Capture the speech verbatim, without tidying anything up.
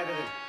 That's